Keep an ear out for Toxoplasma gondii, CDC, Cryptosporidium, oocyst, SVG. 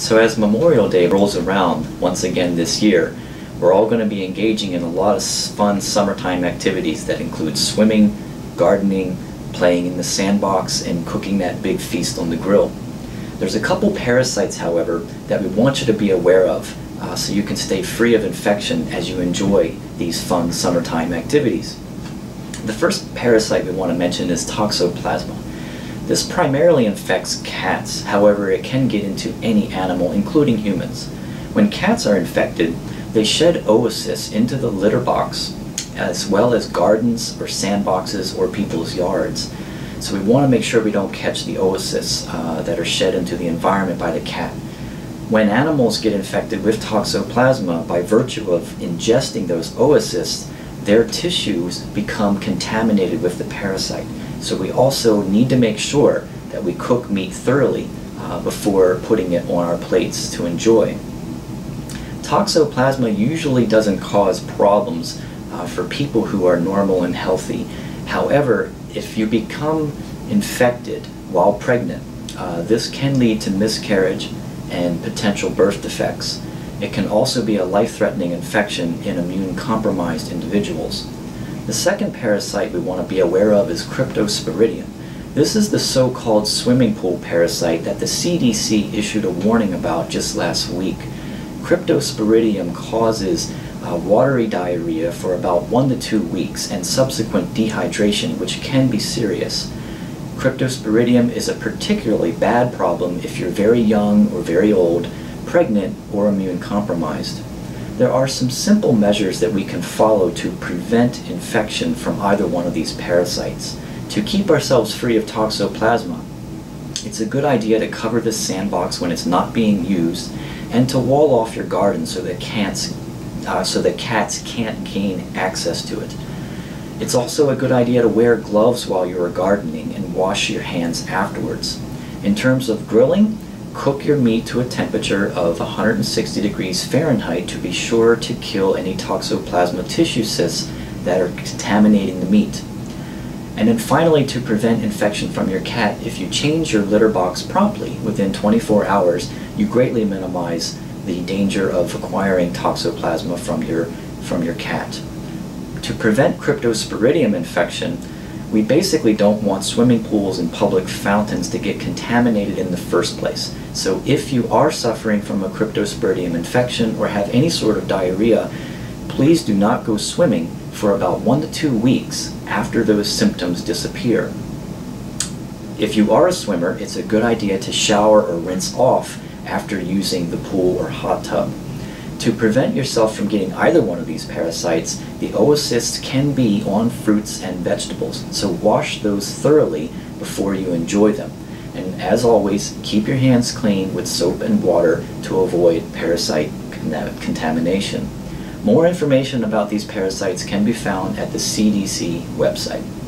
So as Memorial Day rolls around once again this year, we're all going to be engaging in a lot of fun summertime activities that include swimming, gardening, playing in the sandbox, and cooking that big feast on the grill. There's a couple parasites, however, that we want you to be aware of so you can stay free of infection as you enjoy these fun summertime activities. The first parasite we want to mention is Toxoplasma. This primarily infects cats, however it can get into any animal, including humans. When cats are infected, they shed oocysts into the litter box, as well as gardens or sandboxes or people's yards. So we want to make sure we don't catch the oocysts that are shed into the environment by the cat. When animals get infected with Toxoplasma, by virtue of ingesting those oocysts, their tissues become contaminated with the parasite. So we also need to make sure that we cook meat thoroughly before putting it on our plates to enjoy. Toxoplasma usually doesn't cause problems for people who are normal and healthy. However, if you become infected while pregnant, this can lead to miscarriage and potential birth defects. It can also be a life-threatening infection in immune-compromised individuals. The second parasite we want to be aware of is Cryptosporidium. This is the so-called swimming pool parasite that the CDC issued a warning about just last week. Cryptosporidium causes watery diarrhea for about 1 to 2 weeks and subsequent dehydration, which can be serious. Cryptosporidium is a particularly bad problem if you're very young or very old, pregnant, or immune-compromised. There are some simple measures that we can follow to prevent infection from either one of these parasites. To keep ourselves free of Toxoplasma, it's a good idea to cover the sandbox when it's not being used and to wall off your garden so that cats can't gain access to it. It's also a good idea to wear gloves while you are gardening and wash your hands afterwards. In terms of grilling, cook your meat to a temperature of 160 degrees Fahrenheit to be sure to kill any Toxoplasma tissue cysts that are contaminating the meat. And then finally, to prevent infection from your cat, if you change your litter box promptly within 24 hours, you greatly minimize the danger of acquiring Toxoplasma from your cat. To prevent Cryptosporidium infection, we basically don't want swimming pools and public fountains to get contaminated in the first place. So if you are suffering from a Cryptosporidium infection or have any sort of diarrhea, please do not go swimming for about 1 to 2 weeks after those symptoms disappear. If you are a swimmer, it's a good idea to shower or rinse off after using the pool or hot tub. To prevent yourself from getting either one of these parasites, the oocysts can be on fruits and vegetables, so wash those thoroughly before you enjoy them. And as always, keep your hands clean with soap and water to avoid parasite contamination. More information about these parasites can be found at the CDC website.